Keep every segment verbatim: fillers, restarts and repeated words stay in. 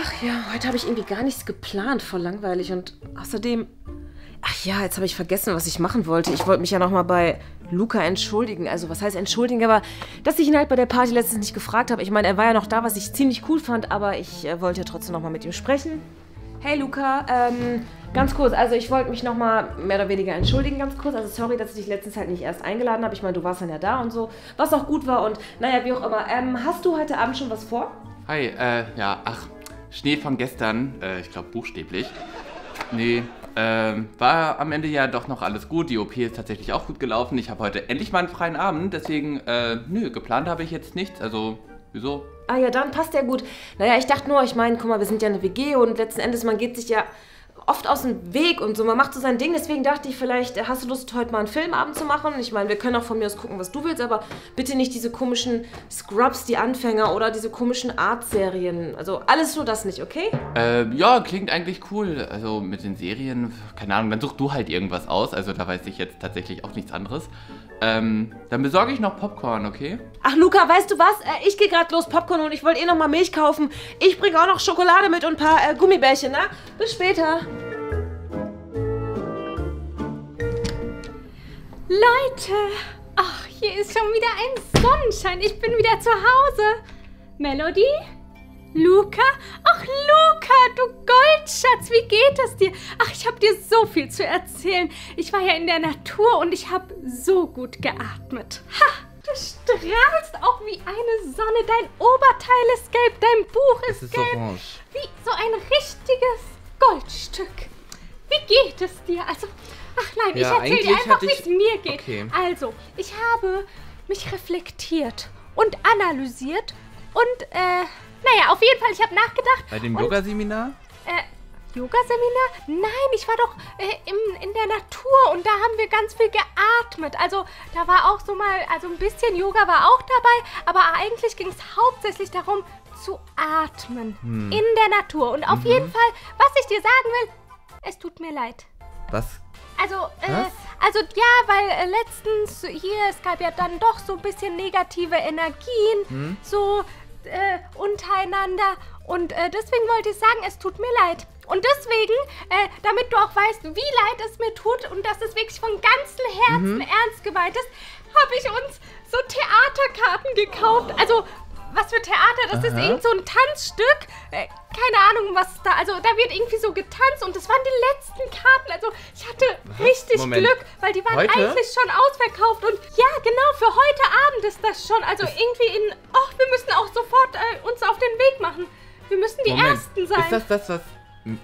Ach ja, heute habe ich irgendwie gar nichts geplant, voll langweilig. Und außerdem... Ach ja, jetzt habe ich vergessen, was ich machen wollte. Ich wollte mich ja nochmal bei Luca entschuldigen. Also was heißt entschuldigen? Aber dass ich ihn halt bei der Party letztens nicht gefragt habe. Ich meine, er war ja noch da, was ich ziemlich cool fand. Aber ich äh, wollte ja trotzdem nochmal mit ihm sprechen. Hey Luca, ähm, ganz kurz. Also ich wollte mich nochmal mehr oder weniger entschuldigen, ganz kurz. Also sorry, dass ich dich letztens halt nicht erst eingeladen habe. Ich meine, du warst dann ja da und so. Was auch gut war und naja, wie auch immer. Ähm, hast du heute Abend schon was vor? Hi, äh, ja, ach, Schnee von gestern. Äh, ich glaube buchstäblich. Nee. Ähm, war am Ende ja doch noch alles gut. Die O P ist tatsächlich auch gut gelaufen. Ich habe heute endlich mal einen freien Abend. Deswegen, äh, nö, geplant habe ich jetzt nichts. Also, wieso? Ah ja, dann passt ja gut. Naja, ich dachte nur, ich meine, guck mal, wir sind ja eine W G und letzten Endes, man geht sich ja oft aus dem Weg und so. Man macht so sein Ding. Deswegen dachte ich, vielleicht hast du Lust, heute mal einen Filmabend zu machen. Ich meine, wir können auch von mir aus gucken, was du willst, aber bitte nicht diese komischen Scrubs, die Anfänger oder diese komischen Art-Serien. Also alles nur das nicht, okay? Äh, ja, klingt eigentlich cool. Also mit den Serien, keine Ahnung, dann such du halt irgendwas aus. Also da weiß ich jetzt tatsächlich auch nichts anderes. Ähm, dann besorge ich noch Popcorn, okay? Ach Luca, weißt du was? Ich gehe gerade los Popcorn und ich wollte eh noch mal Milch kaufen. Ich bringe auch noch Schokolade mit und ein paar äh, Gummibärchen, ne? Bis später. Leute, ach, hier ist schon wieder ein Sonnenschein. Ich bin wieder zu Hause. Melody? Luca? Ach, Luca, du Goldschatz, wie geht es dir? Ach, ich habe dir so viel zu erzählen. Ich war ja in der Natur und ich habe so gut geatmet. Ha! Du strahlst auch wie eine Sonne. Dein Oberteil ist gelb, dein Buch ist, ist gelb. Orange. Wie so ein richtiges Goldstück. Wie geht es dir? Also, ach nein, ja, ich erzähle dir einfach, wie es mir geht. Okay. Also, ich habe mich reflektiert und analysiert und, äh, naja, auf jeden Fall, ich habe nachgedacht. Bei dem Yoga-Seminar? Äh, Yoga-Seminar? Nein, ich war doch äh, im, in der Natur und da haben wir ganz viel geatmet. Also da war auch so mal, also ein bisschen Yoga war auch dabei, aber eigentlich ging es hauptsächlich darum, zu atmen hm. in der Natur. Und auf mhm. jeden Fall, was ich dir sagen will, es tut mir leid. Was? Also, äh, also ja, weil äh, letztens hier, es gab ja dann doch so ein bisschen negative Energien, hm? so äh, untereinander. Und äh, deswegen wollte ich sagen, es tut mir leid. Und deswegen, äh, damit du auch weißt, wie leid es mir tut und dass es wirklich von ganzem Herzen mhm. ernst gemeint ist, habe ich uns so Theaterkarten gekauft. Oh. Also, was für Theater, das Aha. ist irgend so ein Tanzstück. Äh, keine Ahnung, was da, also da wird irgendwie so getanzt und das waren die letzten Karten. Also, ich hatte was? richtig Moment. Glück, weil die waren heute? eigentlich schon ausverkauft. Und ja, genau, für heute Abend ist das schon. Also ist irgendwie in, ach, wir müssen auch sofort äh, uns auf den Weg machen. Wir müssen die Moment. Ersten sein. Ist das das, was...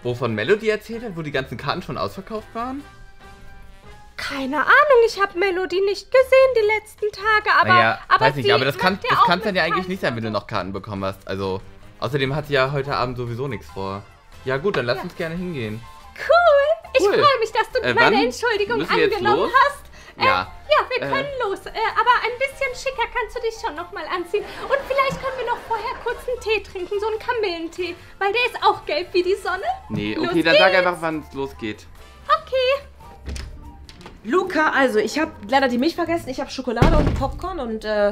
Wovon Melody erzählt hat, wo die ganzen Karten schon ausverkauft waren? Keine Ahnung, ich habe Melody nicht gesehen die letzten Tage, aber... Naja, aber weiß nicht, aber das kann es ja dann ja eigentlich nicht sein, wenn du noch Karten bekommen hast. Also, außerdem hat sie ja heute Abend sowieso nichts vor. Ja gut, dann lass ja. uns gerne hingehen. Cool, ich cool. freue mich, dass du äh, meine Entschuldigung angenommen hast. Äh, ja. ja, wir können äh. los, äh, aber ein bisschen schicker kannst du dich schon nochmal anziehen. Und vielleicht können wir noch vorher kurz einen Tee trinken, so einen Kamillentee, weil der ist auch gelb wie die Sonne. Nee, okay, dann sag einfach, wann es losgeht. Okay. Luca, also ich habe leider die Milch vergessen, ich habe Schokolade und Popcorn und äh,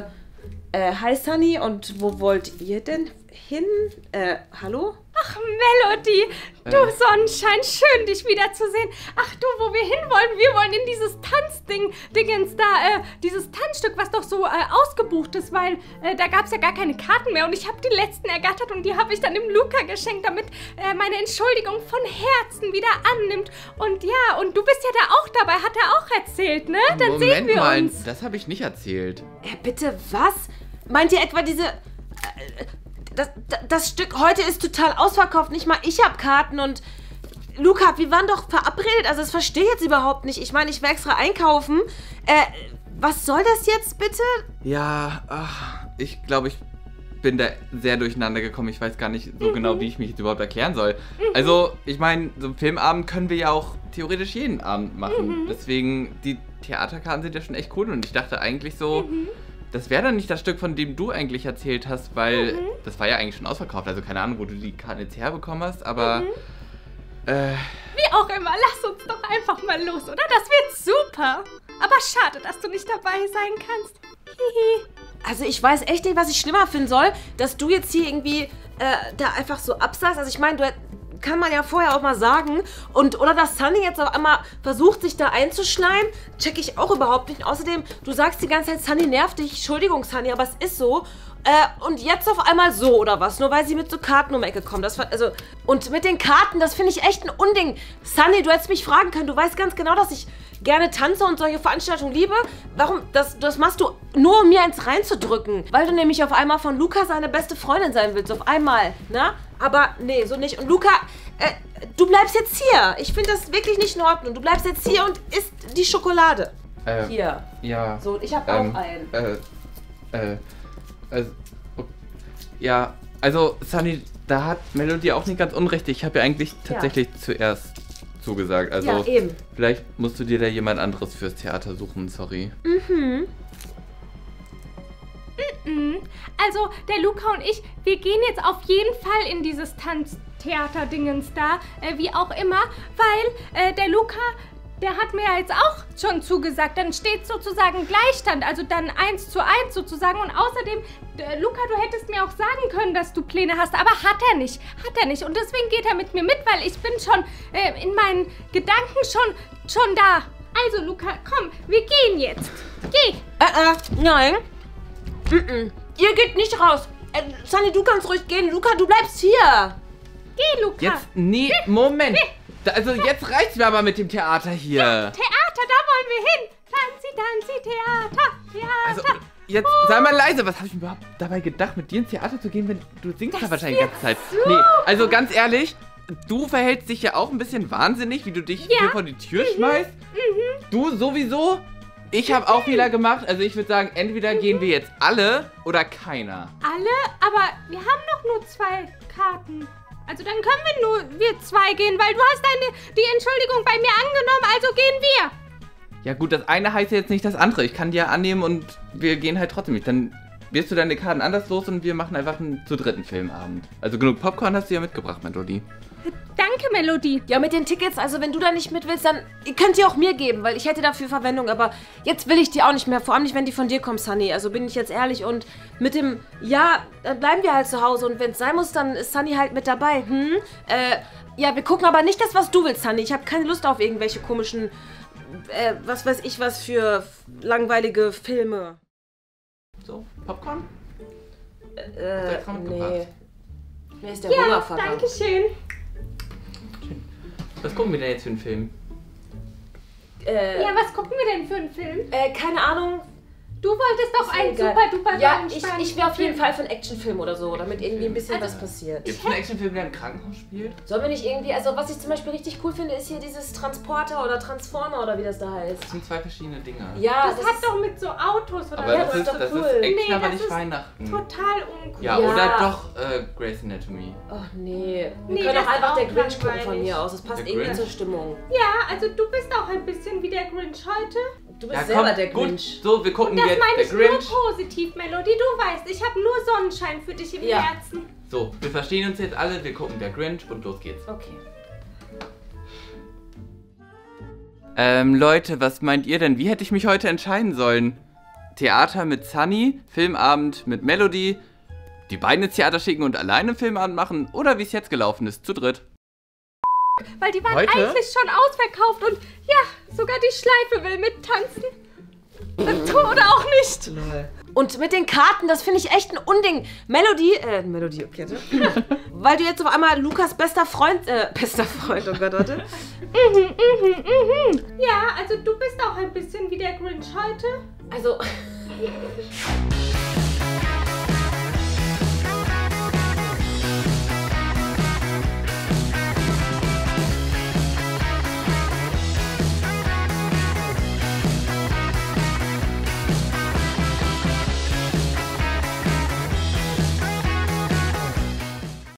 äh, hi Sunny und wo wollt ihr denn hin? Äh, hallo? Ach, Melody, du äh. Sonnenschein, schön, dich wiederzusehen. Ach du, wo wir hinwollen, wir wollen in dieses Tanzding, Dingens da, äh, dieses Tanzstück, was doch so äh, ausgebucht ist, weil äh, da gab es ja gar keine Karten mehr und ich habe die letzten ergattert und die habe ich dann dem Luca geschenkt, damit äh, meine Entschuldigung von Herzen wieder annimmt. Und ja, und du bist ja da auch dabei, hat er auch erzählt, ne? Dann Moment sehen wir mal, uns. Das habe ich nicht erzählt. Äh, bitte, was? Meint ihr etwa diese... Äh, Das, das, das Stück heute ist total ausverkauft. Nicht mal ich habe Karten und... Luca, wir waren doch verabredet. Also das verstehe ich jetzt überhaupt nicht. Ich meine, ich war extra einkaufen. Äh, was soll das jetzt bitte? Ja, ach, ich glaube, ich bin da sehr durcheinander gekommen. Ich weiß gar nicht so mhm. genau, wie ich mich jetzt überhaupt erklären soll. Mhm. Also, ich meine, so einen Filmabend können wir ja auch theoretisch jeden Abend machen. Mhm. Deswegen, die Theaterkarten sind ja schon echt cool. Und ich dachte eigentlich so... Mhm. Das wäre dann nicht das Stück, von dem du eigentlich erzählt hast, weil mhm. das war ja eigentlich schon ausverkauft. Also keine Ahnung, wo du die Karten jetzt herbekommen hast, aber... Mhm. Äh, Wie auch immer, lass uns doch einfach mal los, oder? Das wird super! Aber schade, dass du nicht dabei sein kannst. Hihi. Also ich weiß echt nicht, was ich schlimmer finden soll, dass du jetzt hier irgendwie äh, da einfach so absagst. Also ich meine, du kann man ja vorher auch mal sagen. Und oder dass Sunny jetzt auf einmal versucht, sich da einzuschleimen, checke ich auch überhaupt nicht. Außerdem, du sagst die ganze Zeit, Sunny nervt dich. Entschuldigung, Sunny, aber es ist so. Äh, und jetzt auf einmal so, oder was? Nur weil sie mit so Karten um die Ecke kommt. Das war, also, und mit den Karten, das finde ich echt ein Unding. Sunny, du hättest mich fragen können. Du weißt ganz genau, dass ich gerne tanze und solche Veranstaltungen liebe. Warum? Das, das machst du nur, um mir eins reinzudrücken. Weil du nämlich auf einmal von Luca seine beste Freundin sein willst. Auf einmal, ne? Aber nee, so nicht. Und Luca, äh, du bleibst jetzt hier. Ich finde das wirklich nicht in Ordnung. Du bleibst jetzt hier und isst die Schokolade. Äh, hier. Ja. So, ich habe ähm, auch einen. Äh, äh, also, ja, also, Sunny, da hat Melody auch nicht ganz unrecht. Ich habe ja eigentlich tatsächlich ja. zuerst zugesagt. Also, ja, eben. Vielleicht musst du dir da jemand anderes fürs Theater suchen, sorry. Mhm. Also, der Luca und ich, wir gehen jetzt auf jeden Fall in dieses Tanztheater-Dingens da, äh, wie auch immer, weil äh, der Luca, der hat mir ja jetzt auch schon zugesagt, dann steht sozusagen Gleichstand, also dann eins zu eins sozusagen, und außerdem, äh, Luca, du hättest mir auch sagen können, dass du Pläne hast, aber hat er nicht, hat er nicht, und deswegen geht er mit mir mit, weil ich bin schon äh, in meinen Gedanken schon, schon da. Also, Luca, komm, wir gehen jetzt, geh! Äh, äh, nein. Mm-mm. Ihr geht nicht raus. Äh, Sunny, du kannst ruhig gehen. Luca, du bleibst hier. Geh, Luca. Jetzt, nee, Moment. Also jetzt reicht's mir aber mit dem Theater hier. Ja, Theater, da wollen wir hin. Tanzi, Tanzi, Theater, Theater. Also, jetzt uh. sei mal leise. Was habe ich überhaupt dabei gedacht, mit dir ins Theater zu gehen, wenn du singst da wahrscheinlich die ganze Zeit. So. Nee, also ganz ehrlich, du verhältst dich ja auch ein bisschen wahnsinnig, wie du dich ja. hier vor die Tür mhm. schmeißt. Mhm. Du sowieso. Ich habe auch Fehler gemacht, also ich würde sagen, entweder mhm. gehen wir jetzt alle oder keiner. Alle? Aber wir haben doch nur zwei Karten. Also dann können wir nur wir zwei gehen, weil du hast deine, die Entschuldigung bei mir angenommen, also gehen wir. Ja gut, das eine heißt jetzt nicht das andere. Ich kann die ja annehmen und wir gehen halt trotzdem nicht. Dann wirst du deine Karten anders los und wir machen einfach einen zu dritten Filmabend. Also genug Popcorn hast du ja mitgebracht, Melody. Danke, Melody. Ja, mit den Tickets, also wenn du da nicht mit willst, dann ihr könnt ihr auch mir geben, weil ich hätte dafür Verwendung, aber jetzt will ich die auch nicht mehr, vor allem nicht, wenn die von dir kommen, Sunny, also bin ich jetzt ehrlich, und mit dem, ja, dann bleiben wir halt zu Hause und wenn es sein muss, dann ist Sunny halt mit dabei, hm, äh, ja, wir gucken aber nicht das, was du willst, Sunny, ich habe keine Lust auf irgendwelche komischen, äh, was weiß ich was für langweilige Filme. So, Popcorn? Äh, äh nee. Mir ist der ja, Hunger vergangen. Danke schön. Was gucken wir denn jetzt für einen Film? Äh, ja, was gucken wir denn für einen Film? Äh, keine Ahnung. Du wolltest doch einen super duper ja, ich, ich wäre auf jeden Fall für einen Actionfilm oder so, damit irgendwie ein bisschen also, was passiert. Gibt es einen Actionfilm, der im Krankenhaus spielt? Sollen wir nicht irgendwie, also was ich zum Beispiel richtig cool finde, ist hier dieses Transporter oder Transformer oder wie das da heißt. Das sind zwei verschiedene Dinge. Ja, das, das hat doch mit so Autos oder aber ja, das, das ist doch das cool. Ist Action, nee, aber das nicht ist Weihnachten. Total uncool. Ja, ja. Oder doch äh, Grey's Anatomy. Ach nee. Wir nee, können doch einfach der Grinch gucken von mir aus. Das passt irgendwie zur Stimmung. Ja, also du bist auch ein bisschen wie der Grinch heute. Du bist ja, selber komm, der Grinch. Gut. So, wir gucken jetzt. Das meine ich nur positiv, Melody. Du weißt, ich habe nur Sonnenschein für dich im ja. Herzen. So, wir verstehen uns jetzt alle. Wir gucken der Grinch und los geht's. Okay. Ähm, Leute, was meint ihr denn? Wie hätte ich mich heute entscheiden sollen? Theater mit Sunny, Filmabend mit Melody, die beiden ins Theater schicken und alleine Filmabend machen oder wie es jetzt gelaufen ist, zu dritt. Weil die waren heute? Eigentlich schon ausverkauft und ja, sogar die Schleife will mittanzen. Oder auch nicht. Lol. Und mit den Karten, das finde ich echt ein Unding. Melody, äh, Melody, okay. Weil du jetzt auf einmal Lukas bester Freund, äh, bester Freund, oh Gott, warte. mhm, mhm, mhm. Ja, also du bist auch ein bisschen wie der Grinch heute. Also...